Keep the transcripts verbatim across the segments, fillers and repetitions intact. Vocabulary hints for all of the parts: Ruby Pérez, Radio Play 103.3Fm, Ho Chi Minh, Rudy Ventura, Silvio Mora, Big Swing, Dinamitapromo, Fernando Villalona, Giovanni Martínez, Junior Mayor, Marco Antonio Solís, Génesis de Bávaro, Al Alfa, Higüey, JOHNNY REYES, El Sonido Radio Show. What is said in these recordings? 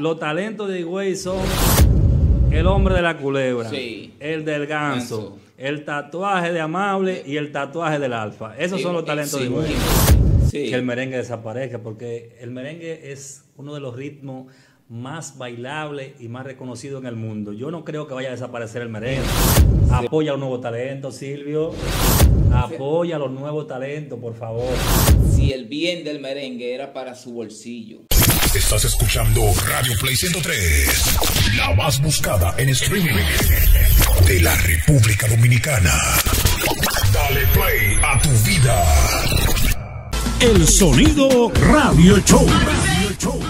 Los talentos de Higüey son el hombre de la culebra, sí, el del ganso, ganso, el tatuaje de Amable y el tatuaje del Alfa. Esos sí, son los talentos sí, de Higüey. Sí. Que el merengue desaparezca, porque el merengue es uno de los ritmos más bailables y más reconocidos en el mundo. Yo no creo que vaya a desaparecer el merengue. Sí. Apoya a los nuevos talentos, Silvio. Apoya a los nuevos talentos, por favor. Si el bien del merengue era para su bolsillo. Estás escuchando Radio Play ciento tres, la más buscada en streaming de la República Dominicana. Dale play a tu vida. El Sonido Radio Show.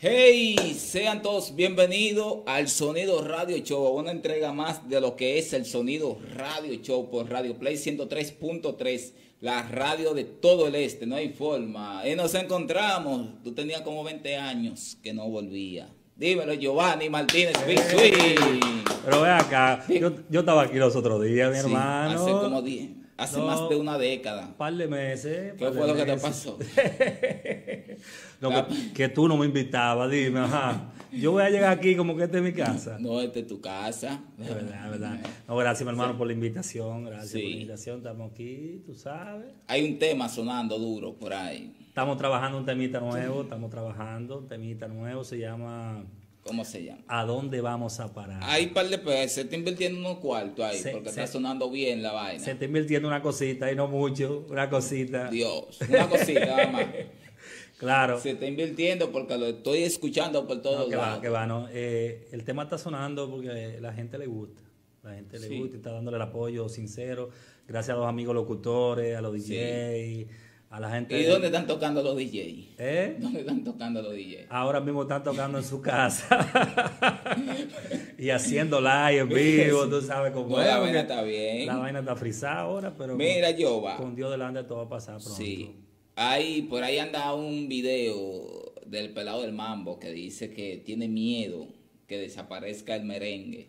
Hey, sean todos bienvenidos al Sonido Radio Show, a una entrega más de lo que es el Sonido Radio Show por Radio Play ciento tres punto tres. La radio de todo el este, no hay forma. Y nos encontramos. Tú tenías como veinte años que no volvía. Dímelo, Giovanni Martínez, Big Swing. Pero ve acá, yo, yo estaba aquí los otros días, mi sí, hermano. Hace como diez, hace no, más de una década. Un par de meses. ¿Qué fue lo que te pasó? No, que, que tú no me invitabas, dime, ajá. Yo voy a llegar aquí como que esta es mi casa. No, esta es tu casa. De verdad, de verdad. No, gracias, mi hermano, sí, por la invitación. Gracias sí. por la invitación. Estamos aquí, tú sabes. Hay un tema sonando duro por ahí. Estamos trabajando un temita nuevo. Sí. Estamos trabajando un temita nuevo. Se llama... ¿Cómo se llama? ¿A dónde vamos a parar? Hay un par de pesos. Se está invirtiendo unos cuartos ahí, se, porque se, está sonando bien la vaina. Se está invirtiendo una cosita y no mucho. Una cosita. Dios, una cosita, nada más. Claro. Se está invirtiendo porque lo estoy escuchando por todos no, que lados. Va, que va, no. eh, el tema está sonando porque la gente le gusta. La gente le sí. gusta y está dándole el apoyo sincero. Gracias a los amigos locutores, a los D Js, sí. a la gente. ¿Y de... dónde están tocando los D Js? ¿Eh? ¿Dónde están tocando los D Js? Ahora mismo están tocando en su casa. Y haciendo live en vivo, tú sabes cómo no, es. La vaina está bien. La vaina está frisada ahora, pero mira, con, yo va. con Dios delante todo va a pasar pronto. Sí. Ahí, por ahí anda un video del pelado del mambo que dice que tiene miedo que desaparezca el merengue.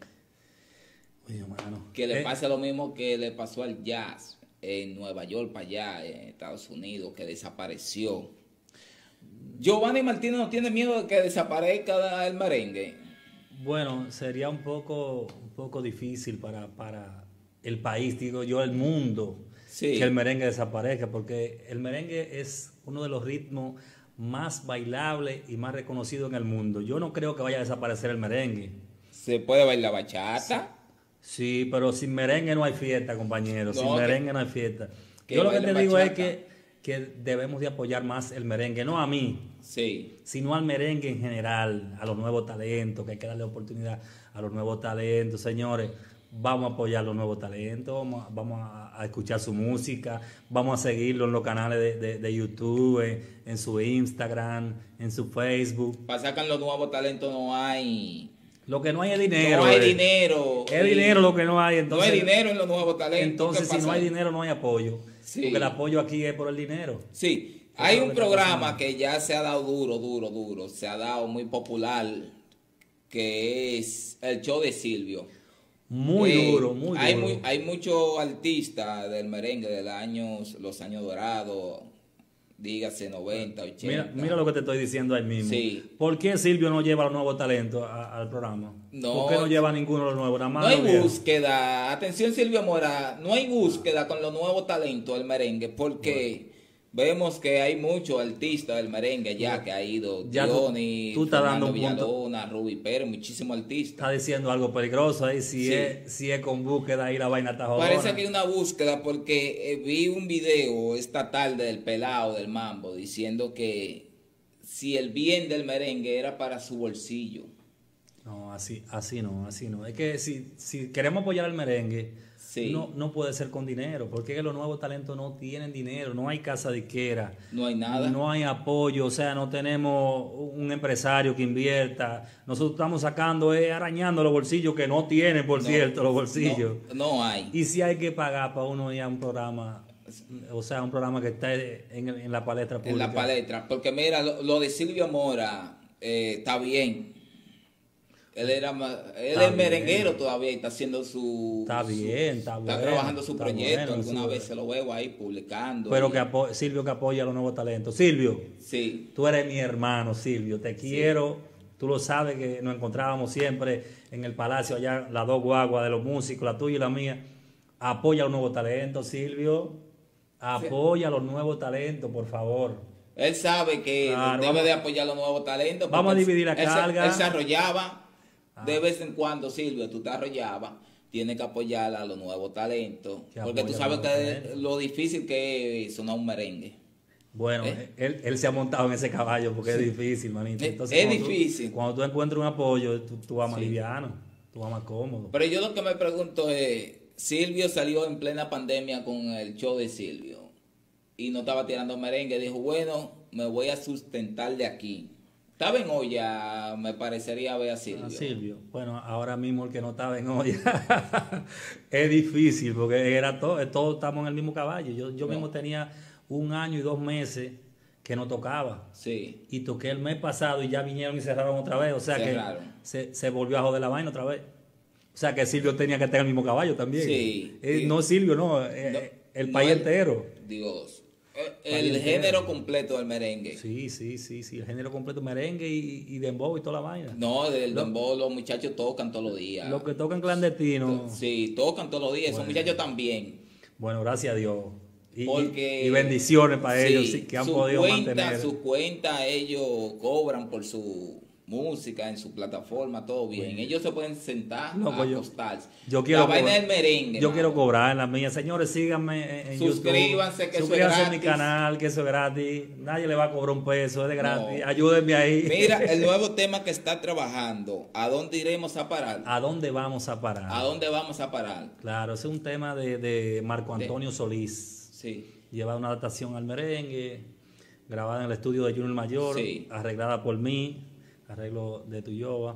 Oye, hermano. Que le eh. pase lo mismo que le pasó al jazz en Nueva York, para allá, en Estados Unidos, que desapareció. Giovanni Martínez no tiene miedo de que desaparezca el merengue. Bueno, sería un poco, un poco difícil para, para el país, digo yo, el mundo. Sí. Que el merengue desaparezca, porque el merengue es uno de los ritmos más bailables y más reconocidos en el mundo. Yo no creo que vaya a desaparecer el merengue. ¿Se puede bailar bachata? Sí, sí, pero sin merengue no hay fiesta, compañero. No, sin que, merengue no hay fiesta. Yo lo que te digo bachata. es que, que debemos de apoyar más el merengue, no a mí, sí. sino al merengue en general, a los nuevos talentos, que hay que darle oportunidad a los nuevos talentos, señores. Vamos a apoyar los nuevos talentos, vamos a, vamos a escuchar su música, vamos a seguirlo en los canales de, de, de YouTube, en, en su Instagram, en su Facebook. Para sacar los nuevos talentos no hay. Lo que no hay es dinero. No hay eh. dinero. Es dinero lo que no hay. Entonces, no hay dinero en los nuevos talentos. Entonces, si no hay dinero, no hay apoyo. Sí. Porque el apoyo aquí es por el dinero. Sí, Eso hay un programa que ya se ha dado duro, duro, duro, se ha dado muy popular, que es el show de Silvio. Muy eh, duro, muy hay duro. Muy, hay muchos artistas del merengue de años, los años dorados, dígase noventa, ochenta. Mira, mira lo que te estoy diciendo ahí mismo. Sí. ¿Por qué Silvio no lleva los nuevos talentos a, al programa? No, ¿por qué no lleva ninguno de los nuevos? Nada más no hay no búsqueda. Atención, Silvio Mora, no hay búsqueda con los nuevos talentos del merengue, porque... Bueno. Vemos que hay muchos artistas del merengue ya que ha ido Johnny, Fernando Villalona, Ruby Pérez, muchísimos artistas. Está diciendo algo peligroso ahí, si, sí. es, si es con búsqueda ahí la vaina está jodona. Parece que hay una búsqueda porque eh, vi un video esta tarde del pelado del mambo diciendo que si el bien del merengue era para su bolsillo. No, así, así no, así no. Es que si, si queremos apoyar al merengue... Sí. No, no puede ser con dinero, porque los nuevos talentos no tienen dinero, no hay casa disquera, no hay nada, no hay apoyo, o sea, no tenemos un empresario que invierta. Nosotros estamos sacando, eh, arañando los bolsillos que no tienen, por no, cierto, los bolsillos. No, no hay. Y si hay que pagar para uno ir a un programa, o sea, un programa que está en, en la palestra pública. En la palestra, porque mira, lo, lo de Silvio Mora eh, está bien. Él era él es merenguero todavía y está haciendo su... Está bien, está bueno. Está trabajando su proyecto, alguna vez se lo veo ahí publicando. Pero que apo Silvio que apoya a los nuevos talentos. Silvio, sí. tú eres mi hermano, Silvio, te quiero Tú lo sabes que nos encontrábamos siempre en el Palacio, allá las dos guaguas de los músicos, la tuya y la mía. Apoya a los nuevos talentos, Silvio. Apoya a los nuevos talentos, por favor. Él sabe que claro, debe vamos, de apoyar a los nuevos talentos. Vamos a dividir la carga. Él, él se arrollaba ah. de vez en cuando, Silvio, tú te arrollabas. Tienes que apoyar a los nuevos talentos. Porque tú sabes que lo difícil que es sonar un merengue. Bueno, ¿Eh? él, él se ha montado en ese caballo porque sí. es difícil, manito. Entonces, es difícil. Tú, cuando tú encuentras un apoyo, tú, tú vas más sí. liviano, tú vas más cómodo. Pero yo lo que me pregunto es, Silvio salió en plena pandemia con el show de Silvio y no estaba tirando merengue. Dijo, bueno, me voy a sustentar de aquí. Estaba en olla, me parecería ver a Silvio. A Silvio. Bueno, ahora mismo el que no estaba en olla es difícil porque era todo, todos estamos en el mismo caballo. Yo, yo no. mismo tenía... un año y dos meses que no tocaba. Sí. Y toqué el mes pasado y ya vinieron y cerraron otra vez. O sea cerraron. que se, se volvió a joder la vaina otra vez. O sea que Silvio tenía que tener el mismo caballo también. Sí. Eh, sí. No Silvio, no. Eh, no el no país el, entero. Dios. El, el género entero. completo del merengue. Sí, sí, sí, sí. El género completo merengue y, y dembow y toda la vaina. No, del dembow los muchachos tocan todos los días. Los que tocan clandestino. Sí, tocan todos los días. Bueno. Esos muchachos también. Bueno, gracias a Dios. Y, Porque, y bendiciones para sí, ellos que han podido cuenta, mantener. Su cuenta ellos cobran por su música en su plataforma, todo bien. bien. Ellos se pueden sentar no, a pues acostarse. Yo, yo quiero la vaina del merengue. Yo mano. quiero cobrar en la mía. Señores, síganme en, en Suscríbanse, YouTube. que Suscríbanse eso es gratis. a mi canal, que eso es gratis. Nadie le va a cobrar un peso, es de gratis. No. Ayúdenme ahí. Mira, el nuevo tema que está trabajando, ¿a dónde iremos a parar? ¿A dónde vamos a parar? ¿A dónde vamos a parar? Claro, ese es un tema de, de Marco Antonio de... Solís. Sí. Lleva una adaptación al merengue, grabada en el estudio de Junior Mayor, sí. arreglada por mí, arreglo de Tuyoba.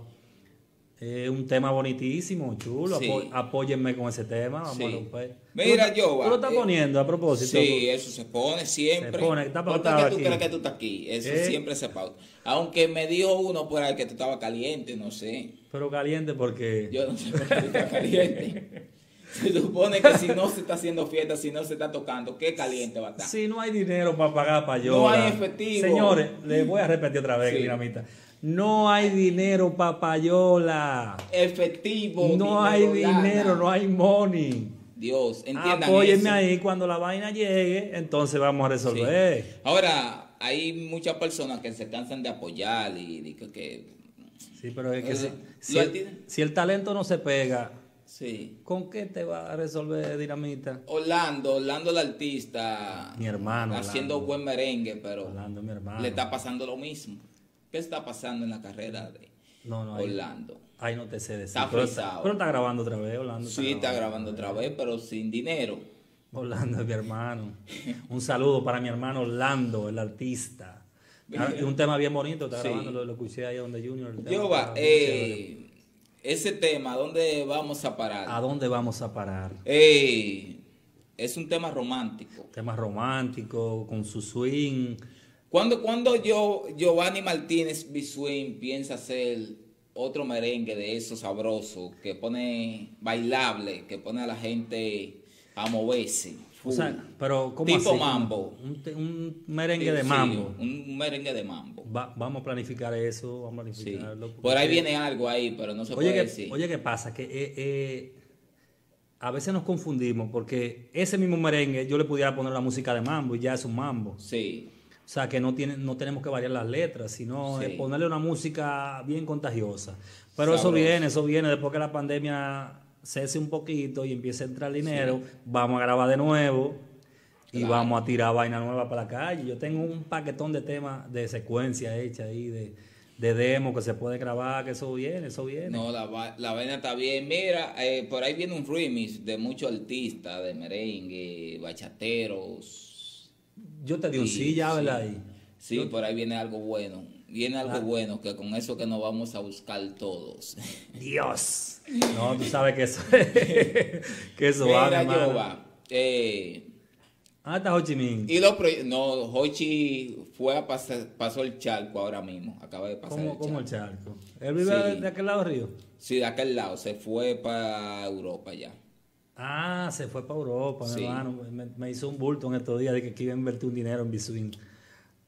Eh, un tema bonitísimo, chulo. Sí. Apo apóyenme con ese tema. Vamos sí. a romper. Mira, Yoba. Tú lo estás eh, poniendo a propósito. Sí, eso se pone siempre. Se pone, está pautado aquí. ¿Por qué tú crees que tú estás aquí? Eso eh. siempre se pauta. Aunque me dijo uno por ahí que tú estabas caliente, no sé. Pero caliente porque... Yo no sé por qué tú estás caliente. Se supone que si no se está haciendo fiesta, si no se está tocando, qué caliente va a estar. Si no hay dinero para pagar para yo. No hay efectivo. Señores, les voy a repetir otra vez, sí. Dinamita. No hay dinero para payola. Efectivo. No dinero, hay dinero, lana. no hay money. Dios, entiendan Apóyenme eso. ahí, cuando la vaina llegue, entonces vamos a resolver. Sí. Ahora, hay muchas personas que se cansan de apoyar y, y que... Sí, pero es que si, si, el, si el talento no se pega... Sí. ¿Con qué te va a resolver, Dinamita? Orlando, Orlando el artista. Mi hermano. Haciendo Orlando. buen merengue, pero Orlando, mi hermano. le está pasando lo mismo. ¿Qué está pasando en la carrera de no, no, Orlando? Ahí no te sé decir. Está frisado. Pero está grabando otra vez, Orlando. Está sí, grabando está grabando otra vez, vez, pero sin dinero. Orlando es mi hermano. Un saludo para mi hermano Orlando, el artista. Es un tema bien bonito, está sí. grabando, lo, lo escuché ahí donde Junior. Yo va, eh... Ese tema, ¿a dónde vamos a parar? ¿A dónde vamos a parar? Ey, es un tema romántico. Tema romántico, con su swing. ¿Cuándo, cuando yo, Giovanni Martínez, Big Swing, piensa hacer otro merengue de esos sabrosos, que pone bailable, que pone a la gente a moverse? O sea, pero ¿cómo tipo así? mambo. Un, un merengue sí, de mambo. Sí, un merengue de mambo. Va, vamos a planificar eso, vamos a planificarlo. Sí. Por ahí viene algo ahí, pero no se oye puede que, decir. Oye, ¿qué pasa? Que eh, eh, a veces nos confundimos porque ese mismo merengue yo le pudiera poner la música de mambo y ya es un mambo. Sí. O sea, que no, tiene, no tenemos que variar las letras, sino sí. ponerle una música bien contagiosa. Pero Sabroso. eso viene, eso viene después que la pandemia... cese un poquito y empieza a entrar dinero, sí. vamos a grabar de nuevo claro. y vamos a tirar vaina nueva para la calle. Yo tengo un paquetón de temas de secuencia hecha ahí, de, de demo que se puede grabar, que eso viene, eso viene. No, la, la vaina está bien. Mira, eh, por ahí viene un remix de muchos artistas, de merengue, bachateros. Yo te di un sí, ya, ¿verdad? Ahí. Sí, Yo, por ahí viene algo bueno. Viene algo ah. bueno, que con eso que nos vamos a buscar todos. Dios. No, tú sabes que eso que eso Mira, va, yo va. Eh, Ah, está Ho Chi Minh. Y los no, Ho Chi fue a pasar, pasó el charco ahora mismo. Acaba de pasar ¿Cómo, el charco. ¿Cómo el charco? ¿Él vive sí. de aquel lado del río? Sí, de aquel lado. Se fue para Europa ya. Ah, se fue para Europa, sí. mi hermano. Me, me hizo un bulto en estos días de que aquí iba a invertir un dinero en Big Swing.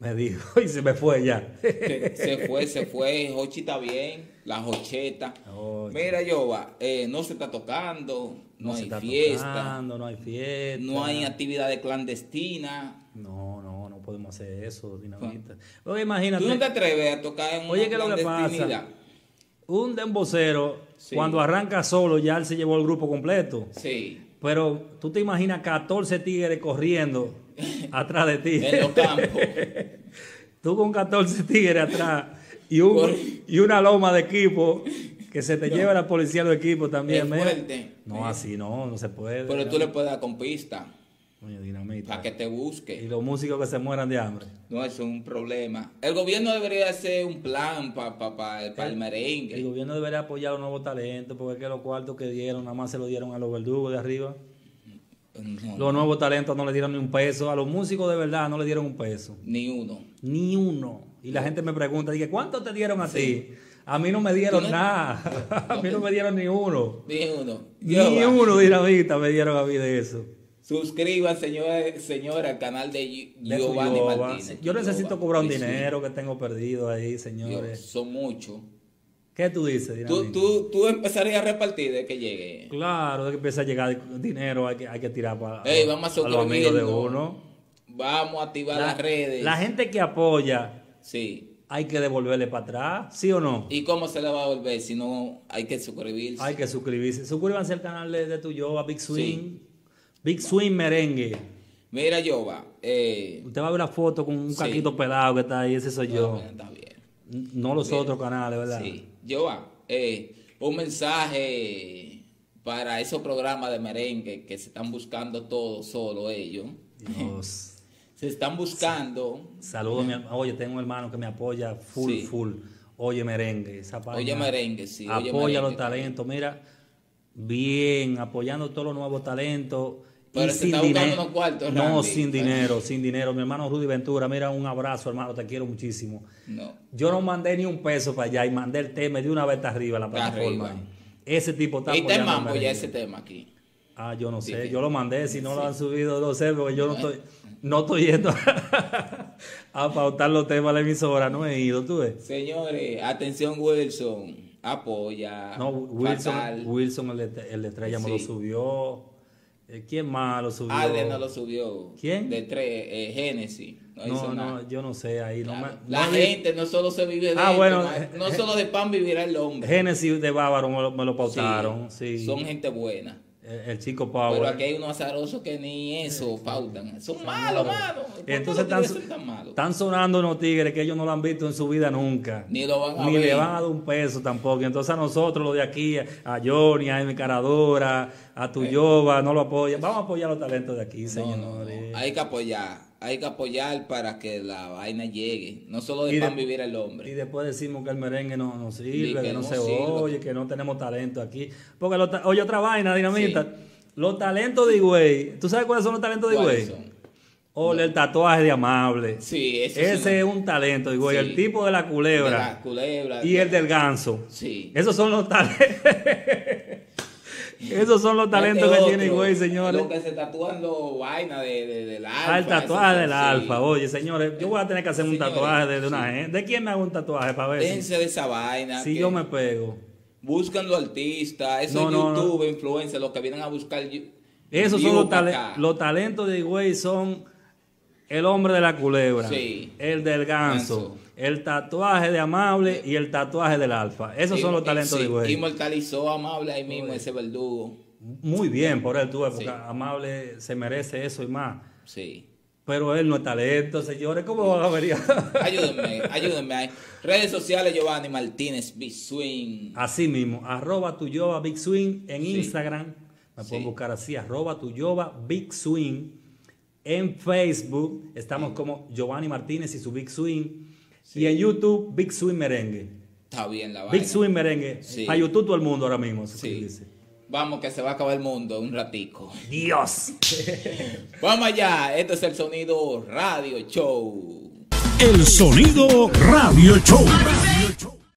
Me dijo, y se me fue ya. Se, se fue, se fue. Jochi está bien, la jocheta. Oh, mira, Jova, eh, no se está tocando, no, no hay se está fiesta. Tocando, no hay fiesta. No hay actividades clandestinas. No, no, no podemos hacer eso, Dinamita. Bueno. Oye, imagínate. ¿Tú no te atreves a tocar en oye, una clandestinidad? Oye, ¿qué es lo que pasa? Un dembocero, sí, cuando arranca solo, ya él se llevó el grupo completo. Sí. Pero tú te imaginas catorce tigres corriendo atrás de ti. En los campos. Tú con catorce tigres atrás y, un, por... y una loma de equipo que se te no. lleva la policía del equipo también. No, mira, así no, no se puede. Pero tú le puedes dar con pista. Oye, Dinamita. Para que te busque. Y los músicos que se mueran de hambre. No, eso es un problema. El gobierno debería hacer un plan para pa, pa, pa el, el merengue. El gobierno debería apoyar a los nuevos talentos, porque es que los cuartos que dieron, nada más se lo dieron a los verdugos de arriba. No, los nuevos talentos no le dieron ni un peso. A los músicos de verdad no le dieron un peso. Ni uno. Ni uno. Y no. La gente me pregunta, dije, ¿cuánto te dieron a sí. ti? A mí no me dieron no, nada. No, a mí no me dieron ni uno. Ni uno. Ni Yo, uno, Dinamita, me dieron a mí de eso. Suscriban, señora, señora, al canal de Giovanni Martínez. Yo necesito cobrar un dinero que tengo perdido ahí, señores. Dios, son muchos. ¿Qué tú dices, Dinamita? ¿Tú, tú, tú empezarías a repartir de que llegue? Claro, de que empieza a llegar dinero, hay que, hay que tirar para hey, vamos a, a los amigos de uno. Vamos a activar la, las redes. La gente que apoya, sí, hay que devolverle para atrás, ¿sí o no? ¿Y cómo se le va a devolver si no hay que suscribirse? Hay que suscribirse. Suscríbanse al canal de, de tu Jova, Big Swing. Sí. Big Swing merengue. Mira, Jova. Eh, Usted va a ver una foto con un caquito sí. pelado que está ahí, ese soy no, yo. Bien, está bien. No los bien. Otros canales, ¿verdad? Sí. Jova, eh, un mensaje para esos programas de merengue que se están buscando todos, solo ellos. Dios. Se están buscando. Saludos, mi hermano. Oye, tengo un hermano que me apoya full, sí. full. Oye, merengue. Esa Oye, merengue, sí. Oye, apoya merengue, los talentos. Mira, bien, apoyando todos los nuevos talentos. Pero se está buscando unos cuartos, Randy. No, sin dinero, sin dinero. Mi hermano Rudy Ventura, mira, un abrazo, hermano, te quiero muchísimo. No. Yo no mandé ni un peso para allá y mandé el tema de una vez está arriba la plataforma. Arriba. Ese tipo está apoyando. ¿Y te mambo ya ese tema aquí? Ah, yo no sé, yo lo mandé, si no sí. lo han subido, no sé, porque yo no estoy, no estoy yendo a, a pautar los temas de la emisora, no he ido, tú ves. Señores, atención Wilson, apoya. No, Wilson, fatal. Wilson el de, el de Estrella sí. me lo subió. ¿Quién más lo subió? Alden no lo subió. ¿Quién? De tres, eh, Génesis. No, no, hizo nada. No, yo no sé. Ahí no la, me, la no gente vi... no solo se vive de ah, esto, bueno, no, no solo de pan vivirá el hombre. Génesis de Bávaro me lo, me lo pautaron. Sí, sí. Son gente buena. El, el chico Power. Pero aquí hay unos azarosos que ni eso pautan. Son malos, malos. Entonces están, son tan malos? Están sonando unos tigres que ellos no lo han visto en su vida nunca. Ni lo van a Ni ver. le van a dar un peso tampoco. Entonces a nosotros, los de aquí, a Johnny, a mi Caradora, a tu Jova, no lo apoyan. Vamos a apoyar los talentos de aquí, no, señores. No, no. Hay que apoyar. Hay que apoyar para que la vaina llegue. No solo dejan de, vivir al hombre. Y después decimos que el merengue no, no sirve, que, que no, no se sirve. Oye, que no tenemos talento aquí. Porque, lo, oye, otra vaina, Dinamita. Sí. Los talentos de Higüey. ¿Tú sabes cuáles son los talentos de Higüey? O no. el tatuaje de Amable. Sí, eso ese sí es no. un talento de Higüey. Sí. El tipo de la culebra. De la culebra. Y de... el del ganso. Sí. Esos son los talentos. Esos son los talentos este que otro, tiene Higüey, señores. Los que se tatúan los vainas de, de, del Alfa. Ah, el tatuaje del sí. Alfa. Oye, señores, yo voy a tener que hacer señores, un tatuaje de, de una gente. Sí. ¿De quién me hago un tatuaje para ver? Dense de esa vaina. Si yo me pego. Buscan los artistas, esos no, YouTube, no, no. influencers, los que vienen a buscar. Esos son los, tale acá. los talentos de Higüey son el hombre de la culebra, sí. el del ganso. ganso. El tatuaje de Amable y el tatuaje del Alfa. Esos sí, son los talentos sí, de Higüey. Inmortalizó a Amable ahí mismo, ese verdugo. Muy bien por él, tú, porque sí. Amable se merece eso y más. Sí. Pero él no es talento, señores. ¿Cómo van a venir? Ayúdenme, ayúdenme. Redes sociales, Giovanni Martínez, Big Swing. Así mismo, arroba tu Jova, Big Swing en sí. Instagram. Me sí. pueden buscar así, arroba tu Jova, Big Swing. En Facebook estamos sí. como Giovanni Martínez y su Big Swing. Sí. Y en YouTube, Big Swing Merengue. Está bien la vaina. Big Swing Merengue. Sí. Para YouTube todo el mundo ahora mismo. Sí. Dice. Vamos que se va a acabar el mundo un ratico. Dios. Vamos allá. Este es El Sonido Radio Show. El Sonido Radio Show.